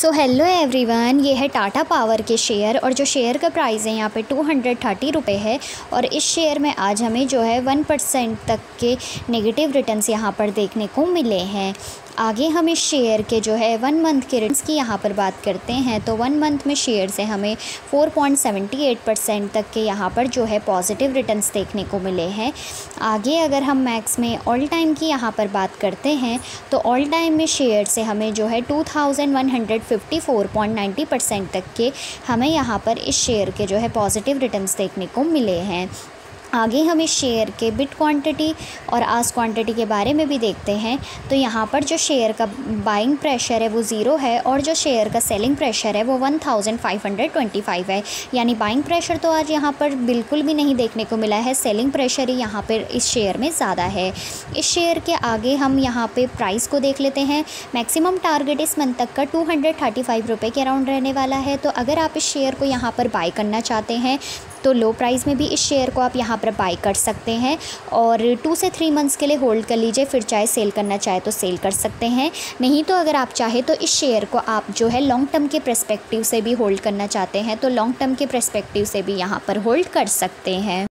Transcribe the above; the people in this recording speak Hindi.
सो हेलो एवरीवन, ये है टाटा पावर के शेयर और जो शेयर का प्राइस है यहाँ पे 230 रुपये है। और इस शेयर में आज हमें जो है 1% तक के नेगेटिव रिटर्न्स यहाँ पर देखने को मिले हैं। आगे हम इस शेयर के जो है 1 मंथ के रिटर्न्स की यहाँ पर बात करते हैं तो 1 मंथ में शेयर से हमें 4.78% तक के यहाँ पर जो है पॉजिटिव रिटर्न्स देखने को मिले हैं। आगे अगर हम मैक्स में ऑल टाइम की यहाँ पर बात करते हैं तो ऑल टाइम में शेयर से हमें जो है 2154.90% तक के हमें यहाँ पर इस शेयर के जो है पॉजिटिव रिटर्न्स देखने को मिले हैं। आगे हम इस शेयर के बिट क्वांटिटी और आस्क क्वांटिटी के बारे में भी देखते हैं तो यहाँ पर जो शेयर का बाइंग प्रेशर है वो ज़ीरो है और जो शेयर का सेलिंग प्रेशर है वो 1525 है। यानी बाइंग प्रेशर तो आज यहाँ पर बिल्कुल भी नहीं देखने को मिला है, सेलिंग प्रेशर ही यहाँ पर इस शेयर में ज़्यादा है। इस शेयर के आगे हम यहाँ पर प्राइस को देख लेते हैं। मैक्सिमम टारगेट इस मंथ तक का 235 रुपये के अराउंड रहने वाला है। तो अगर आप इस शेयर को यहाँ पर बाई करना चाहते हैं तो लो प्राइस में भी इस शेयर को आप यहाँ पर बाई कर सकते हैं और 2 से 3 मंथ्स के लिए होल्ड कर लीजिए, फिर चाहे सेल करना चाहे तो सेल कर सकते हैं। नहीं तो अगर आप चाहे तो इस शेयर को आप जो है लॉन्ग टर्म के पर्सपेक्टिव से भी होल्ड करना चाहते हैं तो लॉन्ग टर्म के पर्सपेक्टिव से भी यहाँ पर होल्ड कर सकते हैं।